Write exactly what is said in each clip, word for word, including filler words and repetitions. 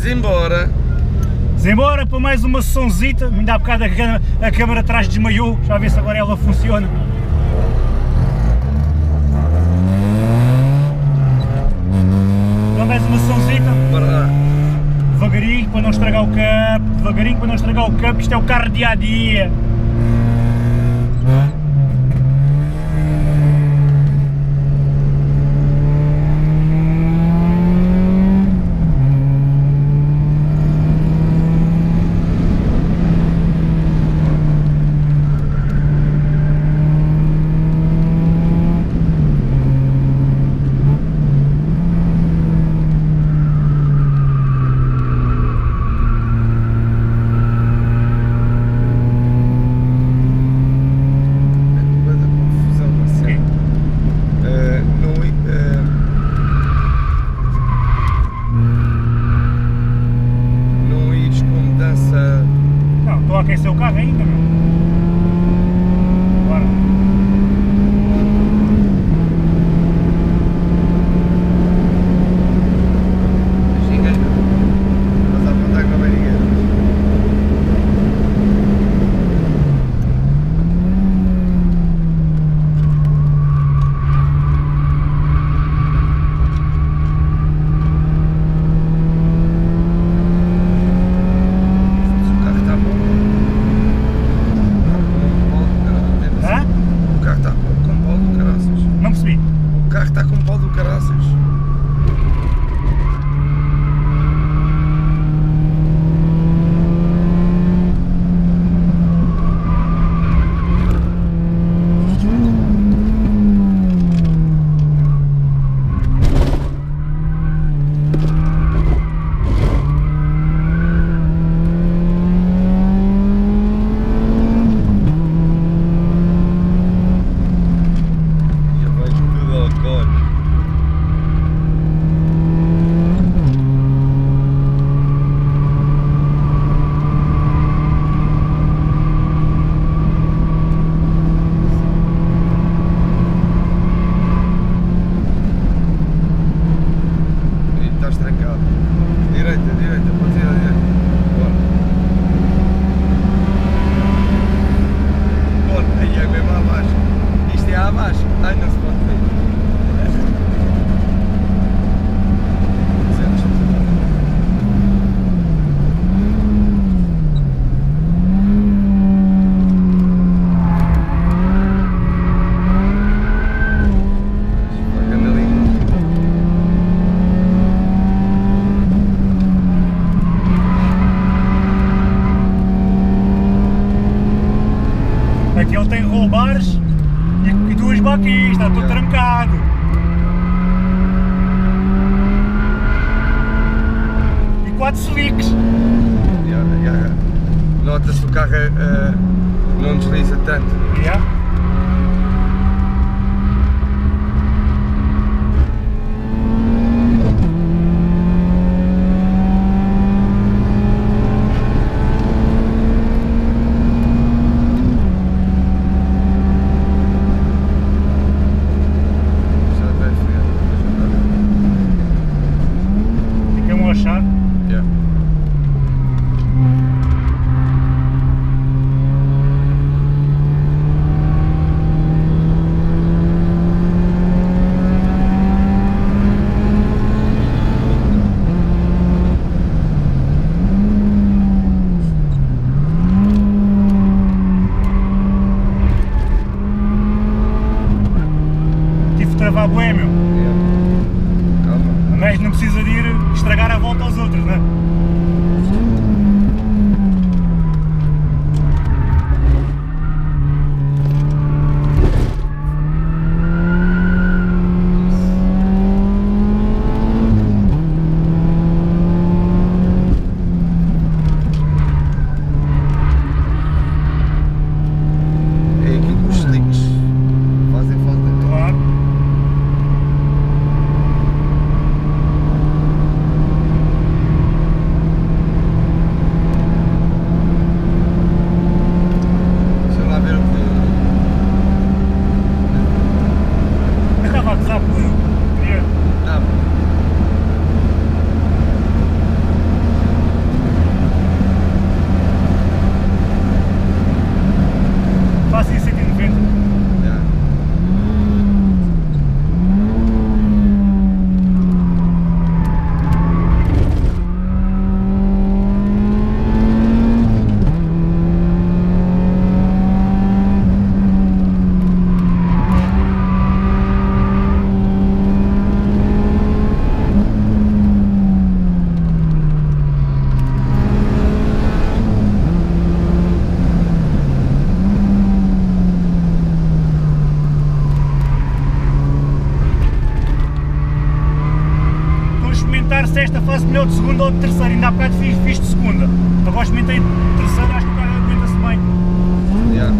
Zimbora. Zimbora para mais uma sessãozita. Ainda há bocado a, a câmara atrás desmaiou. Já a ver se agora ela funciona. Então mais uma sessãozita. Devagarinho para não estragar o campo. Devagarinho para não estragar o campo. Isto é o carro de dia a dia. Aquecer o carro ainda, meu. Bora. Giga. Mas a apontar com a barriga. Aqui ele tem rollbars e duas baquistas, está tudo trancado. E quatro slicks. Yeah, yeah. Nota-se que o carro uh, não desliza tanto. Yeah. Travar bué, meu. Calma. Mas não precisa de ir estragar a volta aos outros, não é? sexta, faço melhor de segunda ou de terceira. Ainda há bocado fiz, fiz de segunda. Agora experimentei de terceira, acho que o carro aguenta-se bem. Yeah.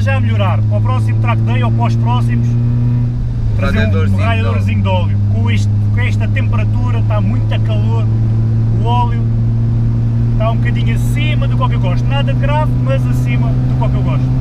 Já a melhorar, para o próximo track day ou para os próximos, trazer um radiadorzinho de óleo. Com, este, com esta temperatura está muito a calor, o óleo está um bocadinho acima do que eu gosto, nada grave, mas acima do que eu gosto.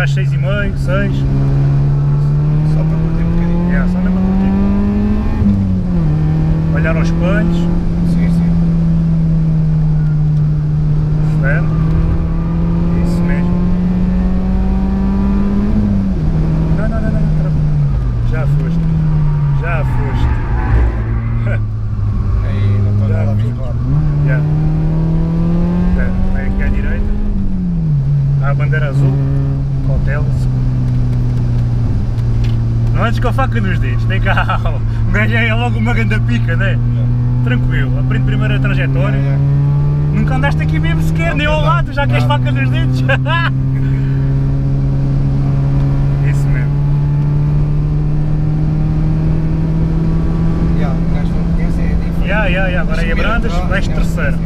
Às seis e meia, seis. Só para curtir um bocadinho. É, só mesmo para curtir. Olhar aos pães. Sim, sim. Espera. Isso mesmo. Não, não, não, não. Já foste. Já foste. Aí, não estou nada habituado. Já. Vai aqui à direita. Há a bandeira azul. Não andes com a faca nos dentes, tem calma. O gajo é logo uma grande pica, né? Não. Tranquilo, aprende primeiro a trajetória. É, é. Nunca andaste aqui mesmo sequer, não, nem ao lado, já queres faca nos dentes. Isso mesmo. Já, o gajo não conhece. e agora aí a Brandas, vais terceiro.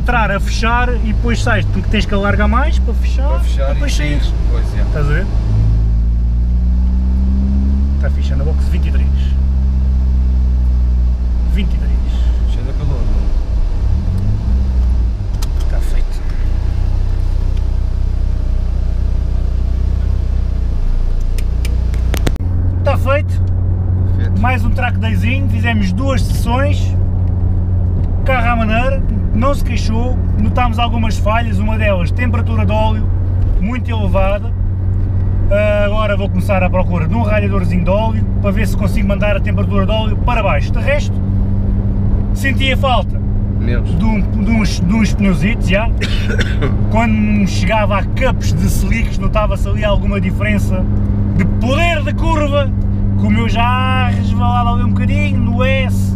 Entrar a fechar e depois sais, tu tens que alargar mais para fechar, para fechar e depois saís. É. Estás a ver? Está fixe, na box vinte e três. vinte e três. Cheio de calor. Está feito. Está feito. Perfeito. Mais um track dayzinho, fizemos duas sessões. Carro à maneira. Não se queixou, notámos algumas falhas, uma delas temperatura de óleo muito elevada. Agora vou começar a procura de um radiadorzinho de óleo para ver se consigo mandar a temperatura de óleo para baixo. De resto, sentia falta Meus. de, um, de uns, de uns pneuzitos, já. Quando chegava a cups de slicks notava-se ali alguma diferença de poder de curva, como eu já resvalava ali um bocadinho no S.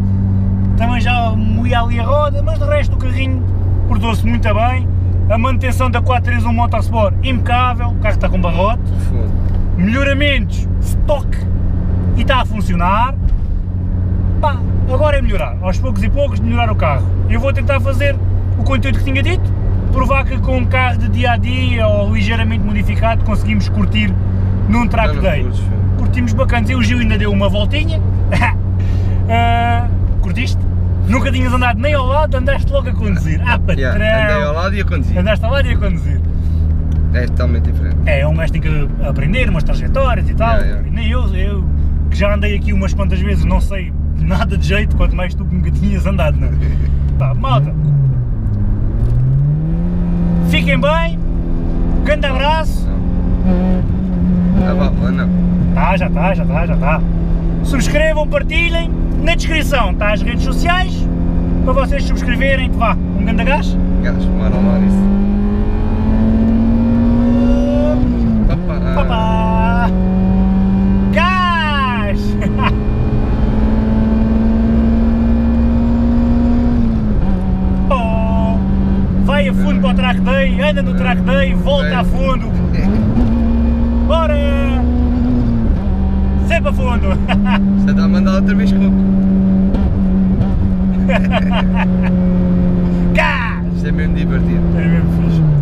Também já moía ali a roda, mas de resto o carrinho portou-se muito bem. A manutenção da quatro três um MotorSport impecável, o carro está com barrote. melhoramentos, stock, e está a funcionar. Pá, agora é melhorar, aos poucos e poucos, melhorar o carro. Eu vou tentar fazer o conteúdo que tinha dito, provar que com um carro de dia a dia ou ligeiramente modificado conseguimos curtir num track day. Curtimos bacanas, eu e o Gil ainda deu uma voltinha. uh, curtiste? Nunca tinhas andado nem ao lado, andaste logo a conduzir. Ah, patrão! Yeah, andei ao lado e a conduzir. Andaste ao lado e a conduzir. É totalmente diferente. É, um gajo tem que aprender umas trajetórias e tal. Yeah, yeah. Nem eu, eu, que já andei aqui umas quantas vezes, não sei nada de jeito, quanto mais tu que nunca tinhas andado, não é? Tá, malta, fiquem bem, grande abraço. Não. Não, não, não. Tá, já tá, já tá, já tá. Subscrevam, partilhem, na descrição está as redes sociais, para vocês subscreverem, que vá, um grande gás? Gás, mano, mano, isso. Papá! Papá! Gás! Oh, vai a fundo para o track day, anda no track day, volta a fundo! Bora! Sempre a fundo! Você está a mandar outra vez coco! Cá! Isto é mesmo divertido! É mesmo fixe!